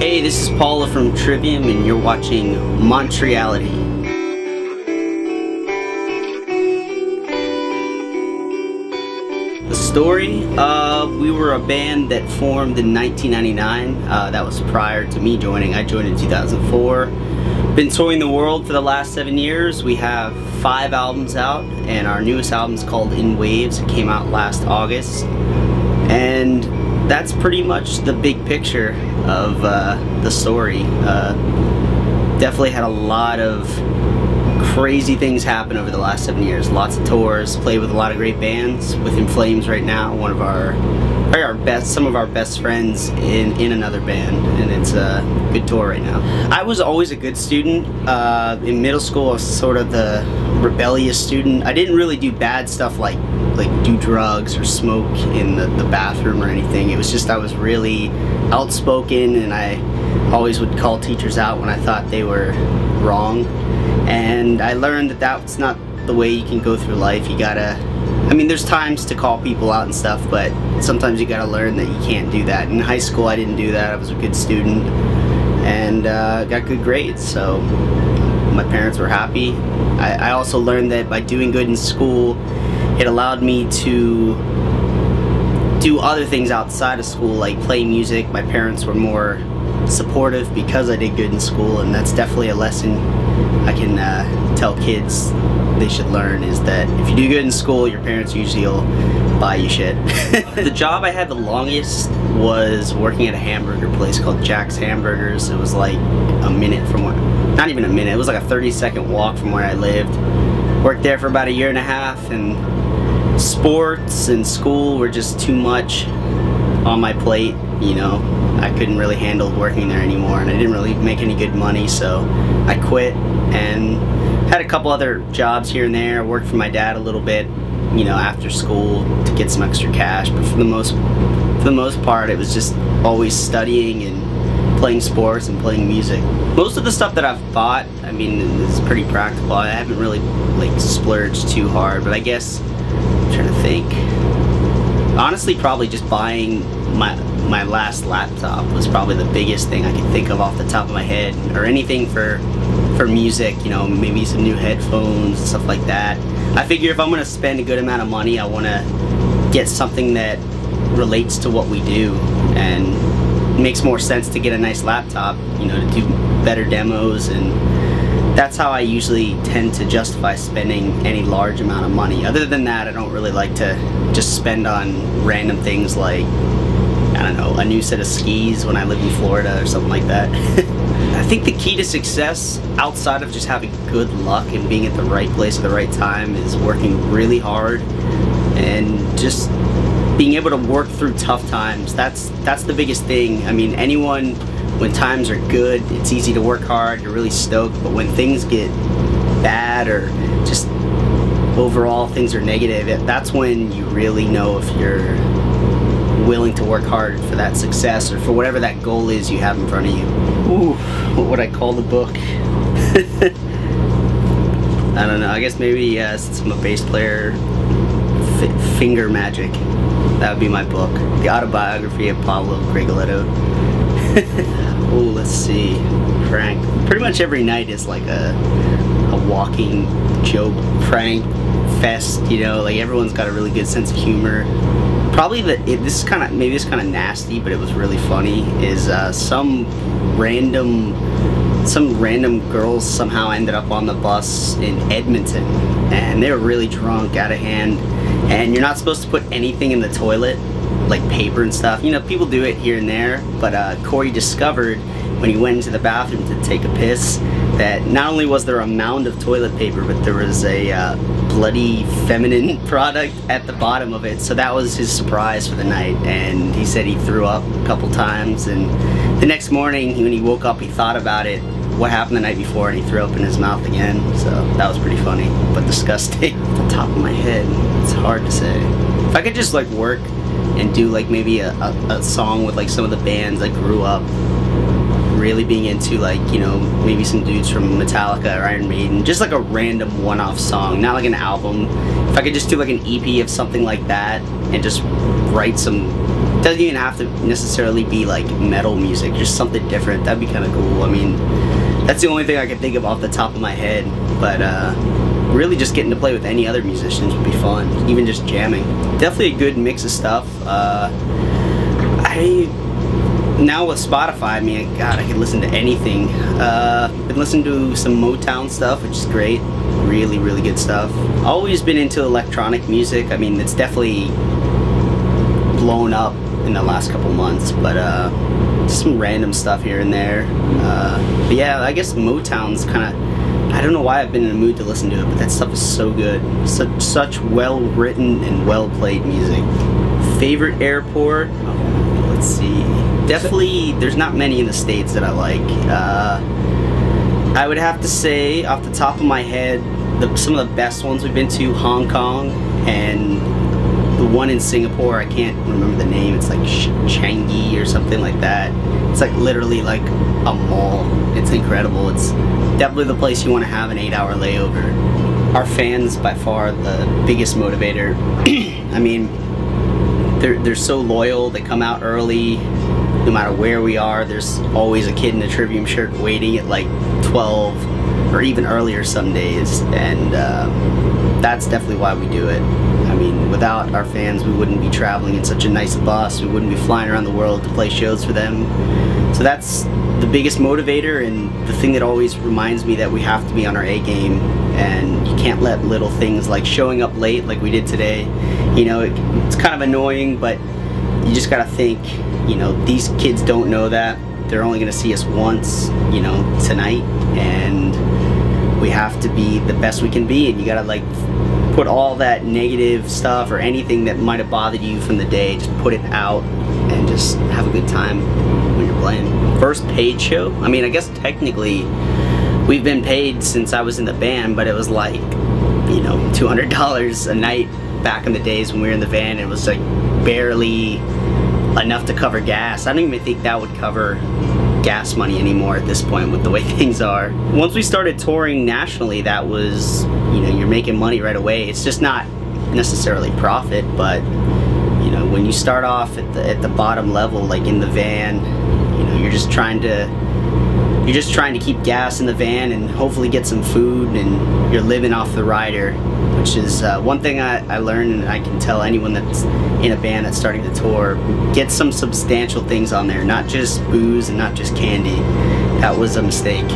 Hey, this is Paula from Trivium, and you're watching Montreality. The story, we were a band that formed in 1999. That was prior to me joining. I joined in 2004. Been touring the world for the last 7 years. We have 5 albums out, and our newest album is called In Waves. It came out last August. And that's pretty much the big picture of the story. Definitely had a lot of crazy things happen over the last 7 years. Lots of tours, played with a lot of great bands. With In Flames right now, one of some of our best friends in another band, and it's a good tour right now. I was always a good student. In middle school, I was sort of the rebellious student. I didn't really do bad stuff like do drugs or smoke in the bathroom or anything. It was just I was really outspoken, and I always would call teachers out when I thought they were wrong. And I learned that that's not the way you can go through life. You gotta, I mean, there's times to call people out and stuff, but sometimes you gotta learn that you can't do that. In high school, I didn't do that. I was a good student and got good grades, so my parents were happy. I also learned that by doing good in school, it allowed me to do other things outside of school, like play music. My parents were more supportive because I did good in school, and that's definitely a lesson I can tell kids they should learn, is that if you do good in school, your parents usually will buy you shit. The job I had the longest was working at a hamburger place called Jack's Hamburgers. It was like a minute from where, not even a minute, it was like a 30-second walk from where I lived. Worked there for about a year and a half, and sports and school were just too much on my plate, you know. I couldn't really handle working there anymore, and I didn't really make any good money, so I quit and had a couple other jobs here and there. Worked for my dad a little bit, you know, after school to get some extra cash, but for the most part, it was just always studying and playing sports and playing music. Most of the stuff that I've bought, I mean, is pretty practical. I haven't really like splurged too hard, but I guess I'm trying to think. Honestly, probably just buying my last laptop was probably the biggest thing I could think of off the top of my head, or anything for music, you know, maybe some new headphones and stuff like that. I figure if I'm gonna spend a good amount of money, I wanna get something that relates to what we do, and it makes more sense to get a nice laptop, you know, to do better demos, and that's how I usually tend to justify spending any large amount of money. Other than that, I don't really like to just spend on random things like, I don't know, a new set of skis when I lived in Florida or something like that. I think the key to success, outside of just having good luck and being at the right place at the right time, is working really hard and just being able to work through tough times. That's the biggest thing. I mean, anyone, when times are good, it's easy to work hard, you're really stoked, but when things get bad or just overall things are negative, that's when you really know if you're willing to work hard for that success or for whatever that goal is you have in front of you. Ooh, what would I call the book? I don't know, I guess maybe since I'm a bass player, Finger Magic. That would be my book. The autobiography of Pablo Gregoletto. Ooh, let's see. Prank. Pretty much every night is like a walking joke prank fest, you know, like everyone's got a really good sense of humor. Probably this is kind of nasty, but it was really funny, is some random girls somehow ended up on the bus in Edmonton, and they were really drunk, out of hand, and you're not supposed to put anything in the toilet, like paper and stuff. You know, people do it here and there, but Corey discovered when he went into the bathroom to take a piss that not only was there a mound of toilet paper, but there was a bloody feminine product at the bottom of it. So that was his surprise for the night, and he said he threw up a couple times, and the next morning when he woke up, he thought about it, what happened the night before, and he threw up in his mouth again. So that was pretty funny, but disgusting. Off the top of my head, it's hard to say. If I could just like work and do like maybe a song with like some of the bands I grew up really being into, like, you know, maybe some dudes from Metallica or Iron Maiden, just like a random one-off song, not like an album. If I could just do like an EP of something like that and just write some doesn't even have to necessarily be like metal music, just something different. That'd be kind of cool. I mean, that's the only thing I can think of off the top of my head, but really just getting to play with any other musicians would be fun, even just jamming. Definitely a good mix of stuff. Now with Spotify, I mean, God, I can listen to anything. Been listening to some Motown stuff, which is great. Really, really good stuff. Always been into electronic music. I mean, it's definitely blown up in the last couple months, but just some random stuff here and there. But yeah, I guess Motown's kind of, I don't know why I've been in a mood to listen to it, but that stuff is so good. Such well-written and well-played music. Favorite airport? Oh, let's see. Definitely, there's not many in the States that I like. I would have to say, off the top of my head, some of the best ones we've been to, Hong Kong, and the one in Singapore, I can't remember the name, it's like Changi or something like that. It's like literally like a mall. It's incredible. It's definitely the place you want to have an 8-hour layover. Our fans, by far, the biggest motivator. I mean, they're so loyal, they come out early. No matter where we are, there's always a kid in a Trivium shirt waiting at like 12 or even earlier some days, and that's definitely why we do it. I mean, without our fans, we wouldn't be traveling in such a nice bus, we wouldn't be flying around the world to play shows for them. So that's the biggest motivator and the thing that always reminds me that we have to be on our A game, and you can't let little things like showing up late like we did today, you know, it's kind of annoying, but you just gotta think, you know, these kids don't know that. They're only gonna see us once, you know, tonight, and we have to be the best we can be, and you gotta like put all that negative stuff or anything that might have bothered you from the day, just put it out and just have a good time when you're playing. First paid show? I mean, I guess technically we've been paid since I was in the band, but it was like, you know, $200 a night back in the days when we were in the van. It was like barely enough to cover gas. I don't even think that would cover gas money anymore at this point with the way things are. Once we started touring nationally, that was, you know, you're making money right away. It's just not necessarily profit, but you know, when you start off at the bottom level, like in the van, you know, you're just trying to keep gas in the van and hopefully get some food, and you're living off the rider, which is one thing I learned, and I can tell anyone that's in a band that's starting to tour, get some substantial things on there, not just booze and not just candy. That was a mistake.